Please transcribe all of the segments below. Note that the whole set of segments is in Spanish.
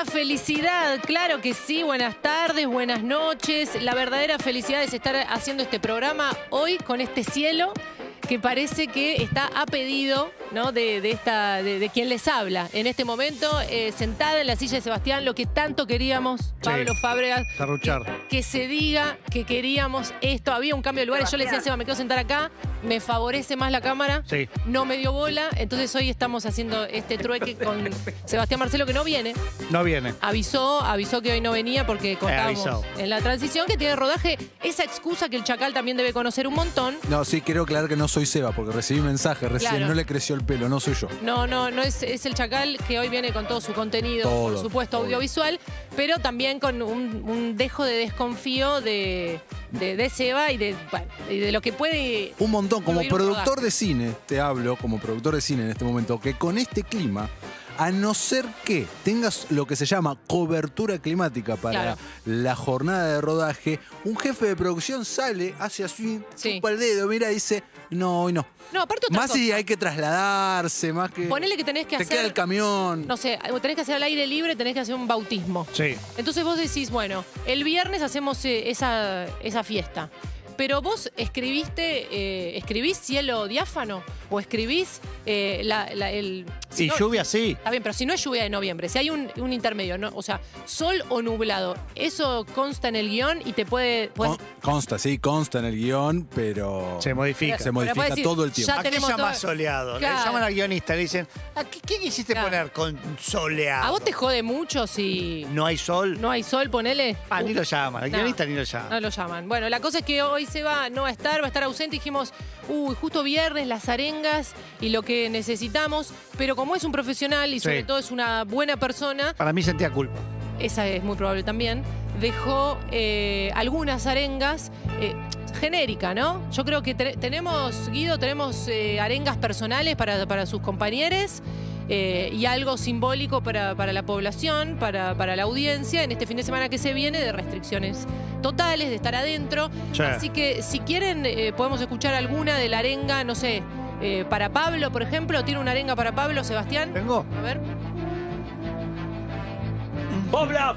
verdadera felicidad, claro que sí. Buenas tardes, buenas noches. La verdadera felicidad es estar haciendo este programa hoy con este cielo que parece que está a pedido, ¿no?, de quien les habla. En este momento, sentada en la silla de Sebastián, lo que tanto queríamos, Pablo Fábregas, que se diga que queríamos esto. Había un cambio de lugares. Yo le decía a Seba, me quiero sentar acá, me favorece más la cámara, no me dio bola. Entonces hoy estamos haciendo este trueque con Sebastián Marcelo, que no viene. No viene. Avisó que hoy no venía porque contábamos en la transición que tiene rodaje. Esa excusa que el Chacal también debe conocer un montón. No, sí, quiero aclarar que no soy Seba, porque recibí mensaje recién, no le creció el pelo, no soy yo. No es el Chacal, que hoy viene con todo su contenido, por supuesto, audiovisual, pero también con un dejo de desconfío de Seba y de lo que puede... Un montón, como productor de cine, te hablo, como productor de cine en este momento, que con este clima... A no ser que tengas lo que se llama cobertura climática para la jornada de rodaje, un jefe de producción sale, hace así, chupa el dedo, mira, dice, no, hoy no. No, aparte otra cosa. Más si hay que trasladarse, más que... Ponele que tenés que hacer... Te queda el camión. No sé, tenés que hacer al aire libre, tenés que hacer un bautismo. Sí. Entonces vos decís, bueno, el viernes hacemos esa fiesta. Pero vos escribís cielo diáfano o escribís si no, lluvia, sí. Está bien, pero si no es lluvia de noviembre, si hay un intermedio, ¿no? O sea, sol o nublado, eso consta en el guión y te puede... Consta en el guión, pero... Se modifica. Se modifica decir, todo el tiempo. Aquí llama todo... soleado. Claro. Le llaman al guionista, le dicen, ¿qué quisiste poner con soleado? ¿A vos te jode mucho si... No hay sol? No hay sol, ponele. Ah, ni lo llaman, al guionista ni lo llaman. No lo llaman. Bueno, la cosa es que hoy Seba no va a estar ausente. Dijimos, justo viernes, las arengas y lo que necesitamos. Pero como es un profesional y sobre todo es una buena persona... Para mí sentía culpa. Esa es muy probable también. Dejó algunas arengas genérica, ¿no? Yo creo que tenemos, Guido, arengas personales para sus compañeros y algo simbólico para la población, para la audiencia en este fin de semana que se viene de restricciones totales, de estar adentro. Sí. Así que si quieren podemos escuchar alguna de la arenga, no sé, para Pablo, por ejemplo. ¿Tiene una arenga para Pablo, Sebastián? Tengo. A ver. ¡Oblap!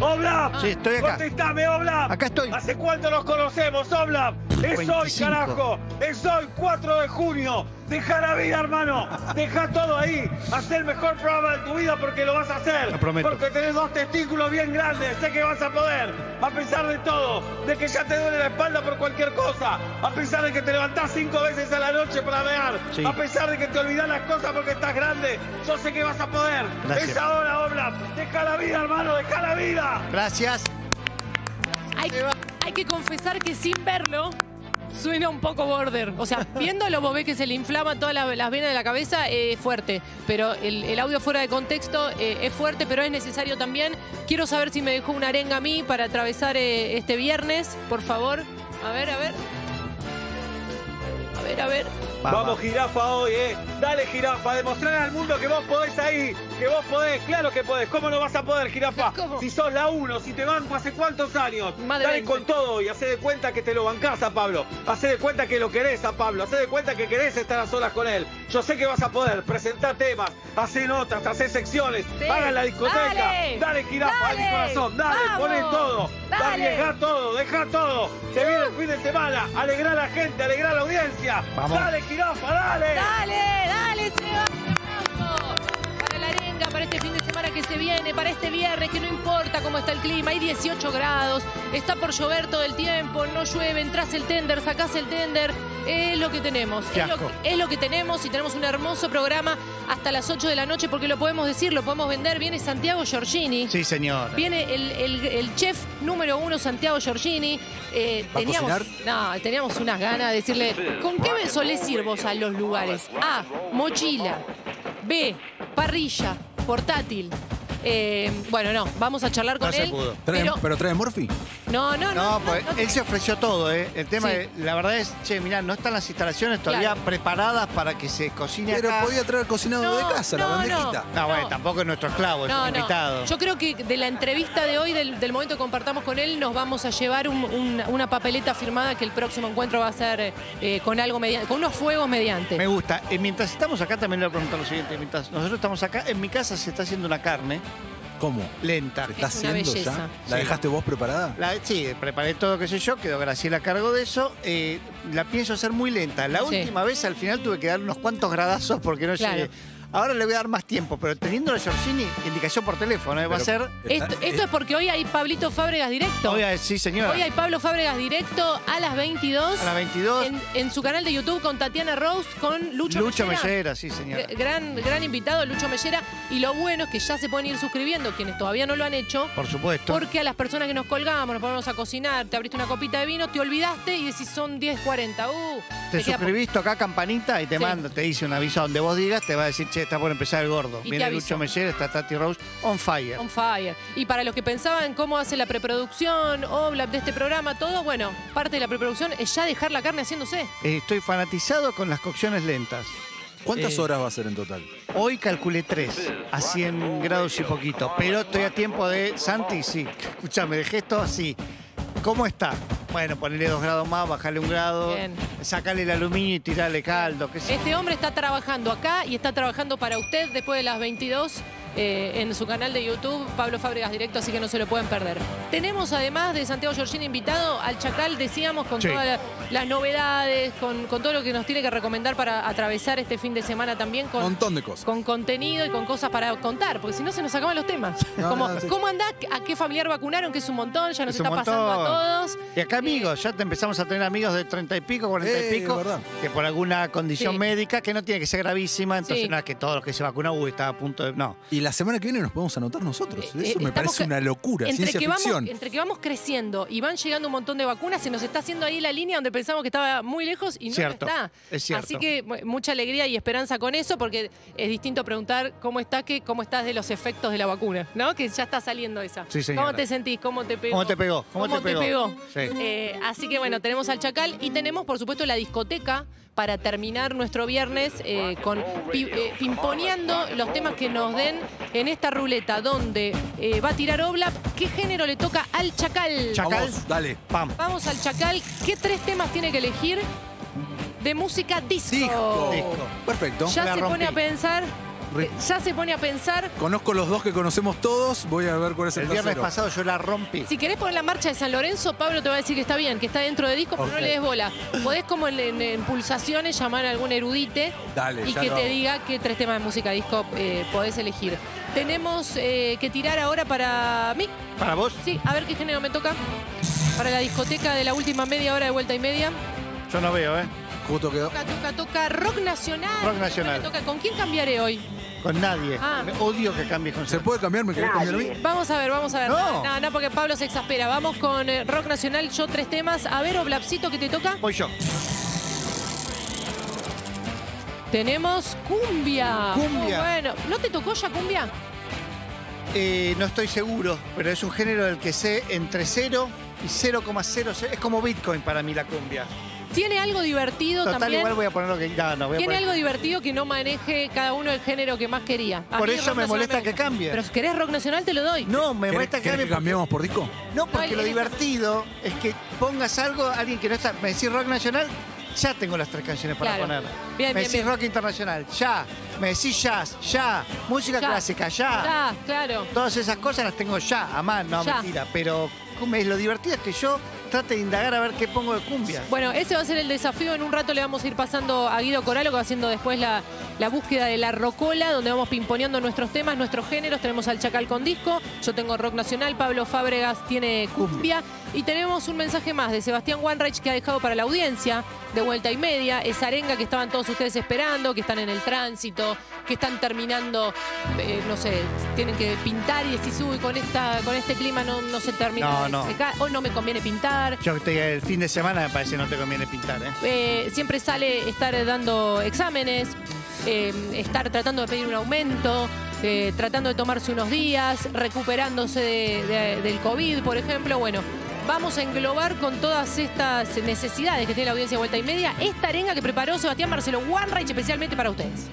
¡Oblap! Sí, estoy acá. ¡Contestame, Oblap! Acá estoy. ¿Hace cuánto nos conocemos, Oblap? ¡Es hoy, carajo! ¡Es hoy, 4 de junio! ¡Deja la vida, hermano! ¡Deja todo ahí! ¡Haz el mejor programa de tu vida porque lo vas a hacer! Lo prometo. Porque tenés dos testículos bien grandes. Sé que vas a poder. A pesar de todo. De que ya te duele la espalda por cualquier cosa. A pesar de que te levantás 5 veces a la noche para mear. Sí. A pesar de que te olvidás las cosas porque estás grande. Yo sé que vas a poder. Gracias. Es ahora, Oblap. ¡Deja la vida, hermano! ¡Deja la vida! Gracias. Hay que confesar que sin verlo... Suena un poco border. O sea, viéndolo vos ves que se le inflama todas las venas de la cabeza, es fuerte. Pero el audio fuera de contexto es fuerte, pero es necesario también. Quiero saber si me dejó una arenga a mí para atravesar este viernes, por favor. A ver, a ver. A ver, a ver. Vamos, jirafa, hoy, Dale, jirafa, demostrar al mundo que vos podés ahí, que vos podés, claro que podés. ¿Cómo no vas a poder, jirafa? ¿Cómo? Si sos la 1, si te banco hace cuántos años. Madre Dale 20. Con todo y hacé de cuenta que te lo bancás a Pablo. Hacé de cuenta que lo querés a Pablo. Hacé de cuenta que querés estar a solas con él. Yo sé que vas a poder. Presentá temas, hacé notas, hacé secciones. Hagan la discoteca. Dale, jirafa, dale, mi corazón. Dale, poné todo. Dale, dejá todo, deja todo. Se viene el fin de semana. Alegrá a la gente, alegrá a la audiencia. Vamos. Dale, jirafa, dale. Dale, Seba. Para la arenga, para este fin de semana que se viene, para este viernes, que no importa cómo está el clima, hay 18 grados, está por llover todo el tiempo, no llueve, entras el tender, sacás el tender, es lo que tenemos. Es lo que tenemos y tenemos un hermoso programa hasta las 8 de la noche porque lo podemos decir, lo podemos vender. Viene Santiago Giorgini. Sí, señor. Viene el chef número 1, Santiago Giorgini. Teníamos unas ganas de decirle, ¿con qué me solés ir vos a los lugares? A, mochila. B, parrilla, portátil. Bueno, no, vamos a charlar con él. Pudo. ¿Pero trae Murphy? No, él se ofreció todo, El tema, la verdad es, mirá, no están las instalaciones todavía preparadas para que se cocine acá. Pero podía traer cocinado de casa, la bandejita. Bueno, tampoco es nuestro esclavo, es un invitado. Yo creo que de la entrevista de hoy, del momento que compartamos con él, nos vamos a llevar una papeleta firmada que el próximo encuentro va a ser con unos fuegos mediante. Me gusta. Mientras estamos acá, también le voy a preguntar lo siguiente. Mientras nosotros estamos acá, en mi casa se está haciendo una carne. ¿Cómo? Lenta. ¿Está haciendo ya? ¿La dejaste vos preparada? Sí, preparé todo, qué sé yo, quedó Graciela a cargo de eso. La pienso hacer muy lenta. La última vez al final tuve que dar unos cuantos gradazos porque no llegué. Ahora le voy a dar más tiempo, pero teniendo a Giorgini, indicación por teléfono, va a ser... Esto es porque hoy hay Pablito Fábregas directo. Hoy hay, sí, señora. Hoy hay Pablo Fábregas directo a las 22. A las 22. En su canal de YouTube con Tatiana Rose, con Lucho Mellera. Sí, señora. Gran invitado, Lucho Mellera. Y lo bueno es que ya se pueden ir suscribiendo, quienes todavía no lo han hecho. Por supuesto. Porque a las personas que nos colgamos, nos ponemos a cocinar, te abriste una copita de vino, te olvidaste y decís son 10:40. Te suscribiste, acá campanita y te manda, te dice un aviso donde vos digas, te va a decir, che, está por empezar el gordo. Viene Lucho Mellera, está Tati Rose, on fire. On fire. Y para los que pensaban cómo hace la preproducción, Oblap de este programa, todo, bueno, parte de la preproducción es ya dejar la carne haciéndose. Estoy fanatizado con las cocciones lentas. ¿Cuántas horas va a ser en total? Hoy calculé 3, a 100 grados y poquito. Pero estoy a tiempo de... Santi, sí, escúchame, dejé esto así. ¿Cómo está? Bueno, ponele 2 grados más, bajale 1 grado, sacale el aluminio y tirale caldo. ¿Qué sé? Este hombre está trabajando acá y está trabajando para usted después de las 22 en su canal de YouTube, Pablo Fábregas Directo, así que no se lo pueden perder. Tenemos además de Santiago Giorgini invitado al Chacal, decíamos, con todas las novedades, con todo lo que nos tiene que recomendar para atravesar este fin de semana también. Con un montón de cosas. Con contenido y con cosas para contar, porque si no se nos acaban los temas. No, como, ¿cómo andás? ¿A qué familiar vacunaron? Que es un montón, ya nos está pasando a todos. Y acá amigos, ya te empezamos a tener amigos de 30 y pico, 40 y pico, que por alguna condición médica, que no tiene que ser gravísima, entonces no es que todos los que se vacunan, está a punto de... No. Y la semana que viene nos podemos anotar nosotros. Eso me parece una locura, ciencia ficción. Entre que vamos creciendo y van llegando un montón de vacunas, se nos está haciendo ahí la línea donde pensamos que estaba muy lejos y no está. Es cierto. Así que mucha alegría y esperanza con eso, porque es distinto preguntar cómo estás que cómo estás de los efectos de la vacuna, ¿no? Que ya está saliendo esa. Sí, señora. ¿Cómo te sentís? ¿Cómo te pegó? ¿Cómo te pegó? Sí. Así que bueno, tenemos al Chacal y tenemos por supuesto la discoteca para terminar nuestro viernes con pimponeando los temas que nos den en esta ruleta donde va a tirar Oblap. ¿Qué género le toca al Chacal? Chacal, vamos, dale, pam. Vamos al Chacal. ¿Qué 3 temas tiene que elegir de música disco? Disco. Perfecto. Ya se pone a pensar... Conozco los 2 que conocemos todos. Voy a ver cuál es el tercero. El viernes pasado yo la rompí. Si querés poner la marcha de San Lorenzo, Pablo te va a decir que está bien, que está dentro de disco, pero no le des bola. Podés como en pulsaciones llamar a algún erudite y que te diga qué 3 temas de música disco podés elegir. Tenemos que tirar ahora para mí. ¿Para vos? Sí, a ver qué género me toca. Para la discoteca de la última media hora de vuelta y media. Yo no veo, Justo quedó. Toca rock nacional. Rock nacional. ¿Con quién cambiaré hoy? Con nadie. Me odio que cambies con... ¿Se puede cambiar? ¿Me querés cambiar a mí? Vamos a ver, No, no, porque Pablo se exaspera. Vamos con rock nacional, yo 3 temas. A ver, Oblapcito, ¿qué te toca? Voy yo. Tenemos cumbia. Cumbia. Bueno, ¿no te tocó ya cumbia? No estoy seguro, pero es un género del que sé entre 0 y 0,0. Es como Bitcoin para mí la cumbia. Tiene algo divertido también. Igual voy a poner lo que... Tiene algo divertido que no maneje cada uno el género que más quería. Por eso me molesta que cambie. Pero si querés rock nacional te lo doy. No, me molesta que cambie. ¿Cambiamos por disco? No, porque lo divertido es que pongas algo, alguien que no está... Me decís rock nacional, ya tengo las 3 canciones para poner. Me decís rock internacional, ya. Me decís jazz, ya. Música clásica, ya. Ya, claro. Todas esas cosas las tengo ya, a mano, mentira. Pero lo divertido es que yo... trate de indagar a ver qué pongo de cumbia. Bueno, ese va a ser el desafío. En un rato le vamos a ir pasando a Guido Corral, que va haciendo después la búsqueda de la rocola, donde vamos pimponeando nuestros temas, nuestros géneros. Tenemos al Chacal con disco, yo tengo rock nacional, Pablo Fábregas tiene cumbia. Y tenemos un mensaje más de Sebastián Wainraich que ha dejado para la audiencia de vuelta y media. Esa arenga que estaban todos ustedes esperando, que están en el tránsito, que están terminando, no sé, tienen que pintar y decís, uy, con este clima no se termina. Hoy no me conviene pintar. Yo el fin de semana me parece que no te conviene pintar, siempre sale estar dando exámenes, estar tratando de pedir un aumento, tratando de tomarse unos días, recuperándose del COVID, por ejemplo. Bueno, vamos a englobar con todas estas necesidades que tiene la audiencia de vuelta y media esta arenga que preparó Sebastián Marcelo Wainraich especialmente para ustedes.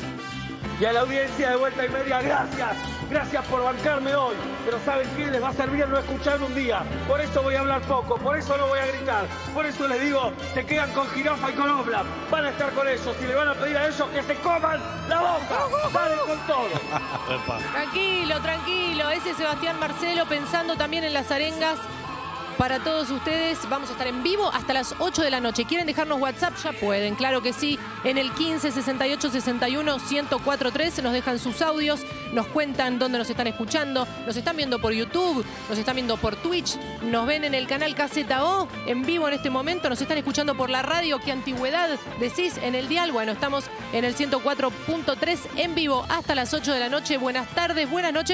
Y a la audiencia de vuelta y media, gracias. Gracias por bancarme hoy, pero ¿saben qué? Les va a servir no escucharme un día. Por eso voy a hablar poco, por eso no voy a gritar. Por eso les digo, se quedan con Jirafa y con Oblap. Van a estar con ellos y le van a pedir a ellos que se coman la boca. Vale con todo. Tranquilo, tranquilo. Ese Sebastián Marcelo pensando también en las arengas. Para todos ustedes, vamos a estar en vivo hasta las 8 de la noche. ¿Quieren dejarnos WhatsApp? Ya pueden, claro que sí. En el 15 68 61 1043 nos dejan sus audios, nos cuentan dónde nos están escuchando, nos están viendo por YouTube, nos están viendo por Twitch, nos ven en el canal KZO, en vivo en este momento, nos están escuchando por la radio. ¿Qué antigüedad decís en el dial? Bueno, estamos en el 104.3 en vivo hasta las 8 de la noche. Buenas tardes, buenas noches.